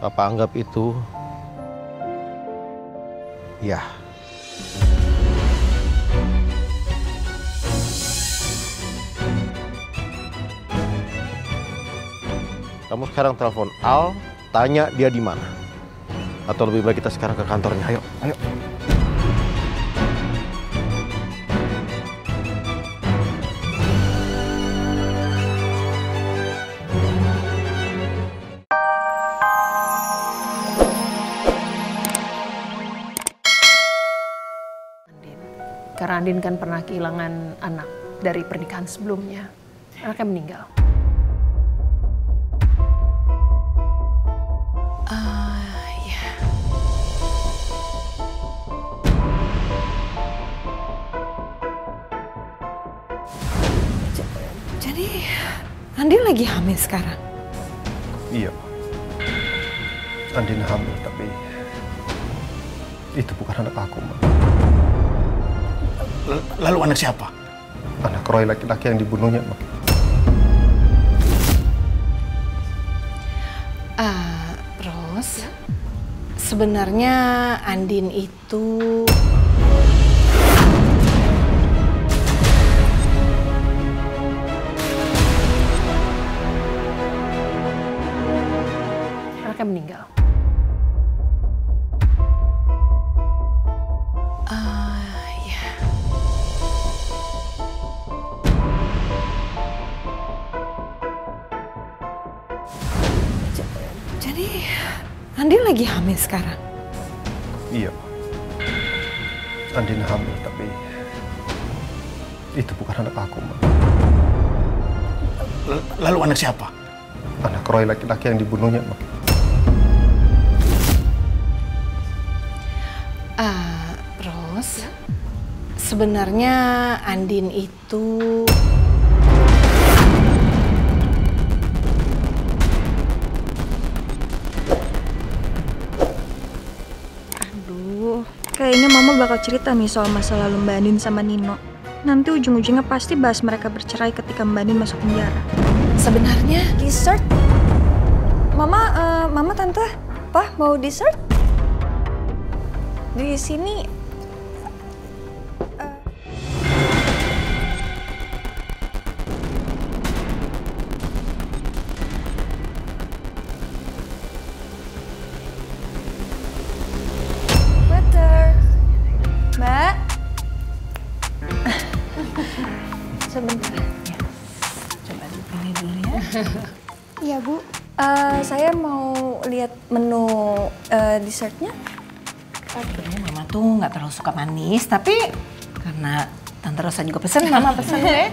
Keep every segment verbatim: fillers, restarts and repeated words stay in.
Papa anggap itu... ya. Kamu sekarang telepon Al, tanya dia di mana. Atau lebih baik kita sekarang ke kantornya. Ayo, ayo. Karena Andin kan pernah kehilangan anak dari pernikahan sebelumnya. Anaknya meninggal. Uh, yeah. Jadi Andin lagi hamil sekarang? Iya. Andin hamil, tapi itu bukan anak aku, Ma. Lalu anak siapa? Anak Roy laki-laki yang dibunuhnya, Mak. Uh, Ros, ya? Sebenarnya Andin itu... anaknya meninggal. Jadi, Andin lagi hamil sekarang? Iya. Andin hamil, tapi... itu bukan anak aku, Ma. Lalu anak siapa? Anak Roy laki-laki yang dibunuhnya, Ma. Uh, Ros, ya? Sebenarnya Andin itu... Kayaknya Mama bakal cerita nih soal masa lalu Mbak Andin sama Nino. Nanti ujung-ujungnya pasti bahas mereka bercerai ketika Mbak Andin masuk penjara. Sebenarnya dessert? Mama, uh, Mama, Tante, Pah mau dessert? Di sini. Uh... Iya Bu, uh, saya mau lihat menu uh, dessertnya. Oke, Mama tuh nggak terlalu suka manis, tapi karena Tante Rosa juga pesen, Mama pesen deh.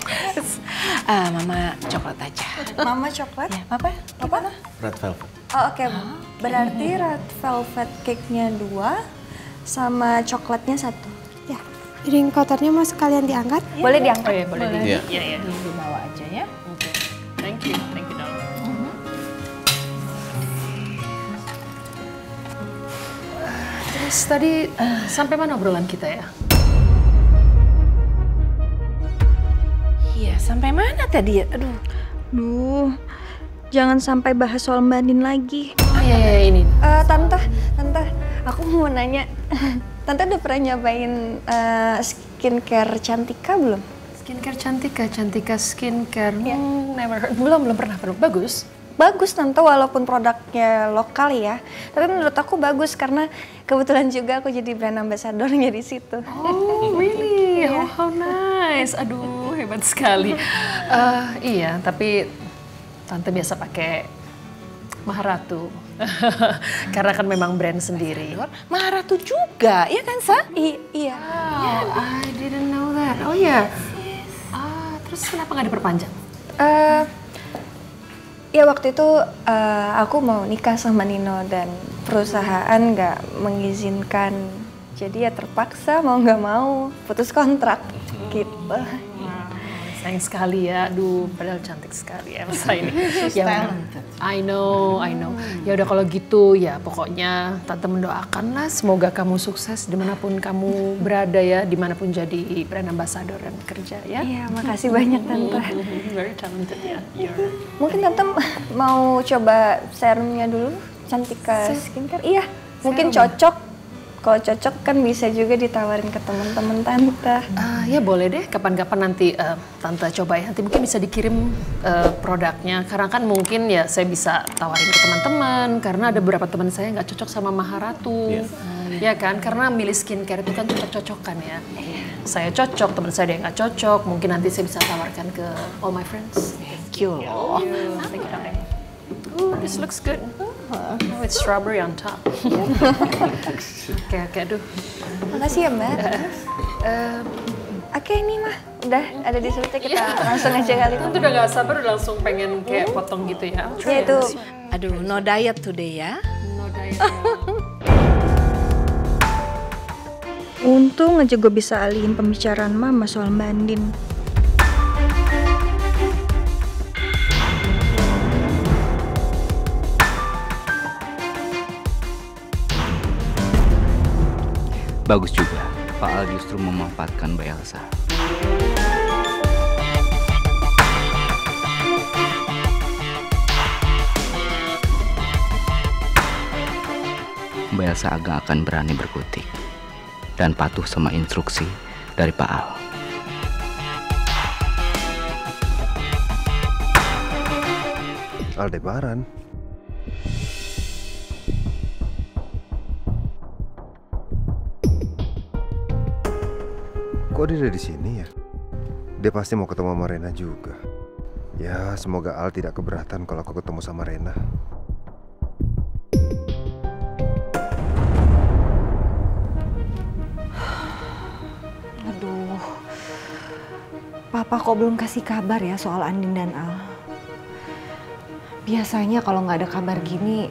uh, Mama coklat aja. Mama coklat? Ya, Papa? Papa? Red velvet. Oh oke, okay. Oh, berarti okay. Red velvet cake-nya dua, sama coklatnya satu. Ya, piring kotornya mau sekalian diangkat? Ya, boleh diangkat. Oh, ya, boleh diangkat. Iya, iya. Dulu bawa aja ya. Oke, okay. Thank you. Thank you. Terus tadi uh, sampai mana obrolan kita ya? Iya, sampai mana tadi ya? Aduh, duh, jangan sampai bahas soal Mbak Andin lagi. Oh iya, iya ini. Uh, tante, tante, aku mau nanya, Tante udah pernah nyobain uh, skincare Cantika belum? Skincare Cantika, Cantika skincare, yeah. hmm, never heard. Belum, belum pernah, belum. Bagus. Bagus Tante, walaupun produknya lokal ya, tapi menurut aku bagus karena kebetulan juga aku jadi brand ambassador-nya di situ. Oh really? Yeah. Oh how nice. Aduh hebat sekali. Uh, iya, tapi Tante biasa pakai Maharatu karena kan memang brand sendiri. Maharatu juga, ya kan Sa? I iya. Wow, I didn't know that. Oh ya. Yeah. Ah, terus kenapa nggak diperpanjang? Uh, Ya waktu itu uh, aku mau nikah sama Nino dan perusahaan nggak mengizinkan, jadi ya terpaksa mau nggak mau putus kontrak gitu. Wow, sayang sekali ya, aduh padahal cantik sekali Elsa ini. Ya, I know, I know. Ya udah kalau gitu ya pokoknya Tante mendoakanlah semoga kamu sukses dimanapun kamu berada ya, dimanapun jadi brand ambassador dan bekerja ya. Iya, makasih banyak Tante. Very talented ya. Mungkin Tante mau coba serumnya dulu? Cantika Skincare, iya. Mungkin cocok, kalau cocok kan bisa juga ditawarin ke teman-teman Tante. Uh, ya boleh deh, kapan-kapan nanti uh, Tante coba ya, nanti mungkin bisa dikirim uh, produknya. Karena kan mungkin ya saya bisa tawarin ke teman-teman, karena ada beberapa teman saya nggak cocok sama Maharatu. Yeah. Uh, ya kan, karena milih skincare itu kan cocok-cocokan ya. Yeah. Saya cocok, teman saya dia nggak cocok, mungkin nanti saya bisa tawarkan ke all my friends. Thank you. Thank you. Thank you. Thank you. Oh, this looks good. Oh, it's strawberry on top. Oke, oke, aduh. Makasih ya, Mbak. Uh, oke, ini mah udah ada di surutnya, kita yeah. langsung aja kali. Itu udah gak sabar, udah langsung pengen kayak potong gitu ya. Iya, itu. Aduh, no diet today ya. No diet. Untung aja gue bisa alihin pembicaraan Mama soal Mbak Andin. Bagus juga, Pak Al justru memanfaatkan Mbak Elsa. Mbak Elsa agak akan berani berkutik dan patuh sama instruksi dari Pak Al. Aldebaran. Kok dia ada di sini ya? Dia pasti mau ketemu sama Rena juga. Ya, semoga Al tidak keberatan kalau aku ketemu sama Rena. Aduh, Papa kok belum kasih kabar ya soal Andin dan Al? Biasanya kalau nggak ada kabar gini,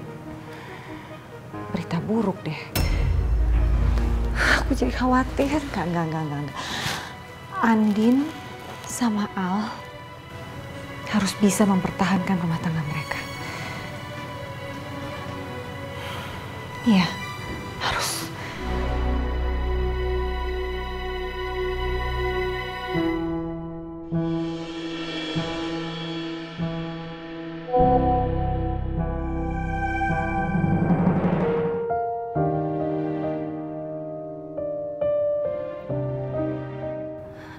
berita buruk deh. Aku jadi khawatir. Enggak, enggak, enggak, enggak. Andin sama Al harus bisa mempertahankan rumah tangga mereka. Iya, harus.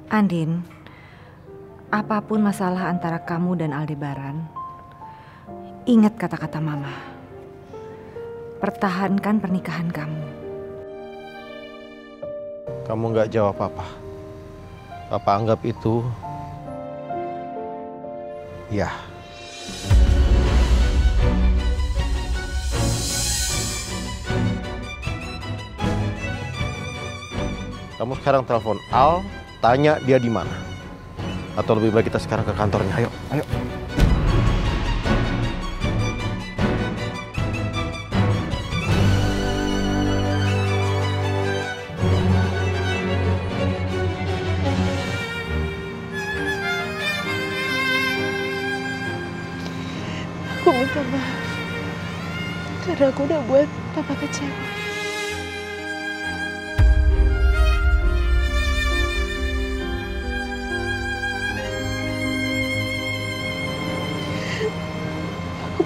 Andin, apapun masalah antara kamu dan Aldebaran, ingat kata-kata Mama. Pertahankan pernikahan kamu. Kamu nggak jawab Papa. Papa anggap itu... ya. Kamu sekarang telepon Al, tanya dia di mana, atau lebih baik kita sekarang ke kantornya. Ayo, ayo. Aku minta maaf karena aku udah buat Papa kecewa.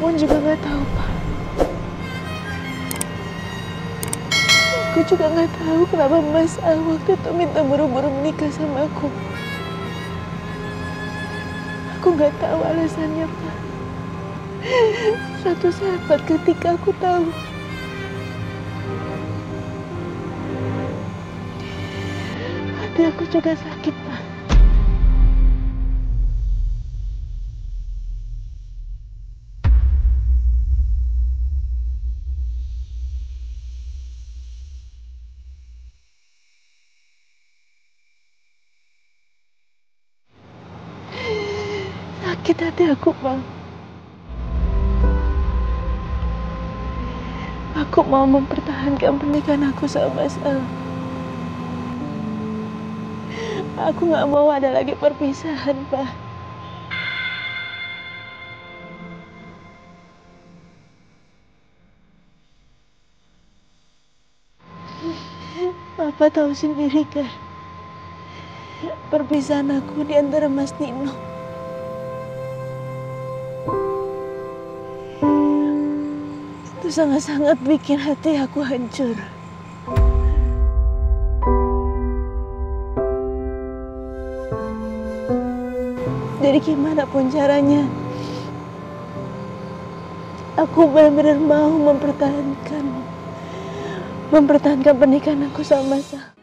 Aku juga nggak tahu, Pak. Aku juga nggak tahu kenapa Mas Al waktu itu minta buru-buru menikah sama aku. Aku nggak tahu alasannya, Pak. Suatu saat ketika aku tahu, hati aku juga sakit, Pak. Sakit hati aku, Pak. Aku mau mempertahankan pernikahan aku sama Mas Al. Aku nggak mau ada lagi perpisahan, Pak. Papa tahu sendiri kan perpisahan aku di antara Mas Nino. itu sangat-sangat bikin hati aku hancur. Jadi gimana pun caranya, aku benar-benar mau mempertahankan, mempertahankan pernikahan aku sama Sa.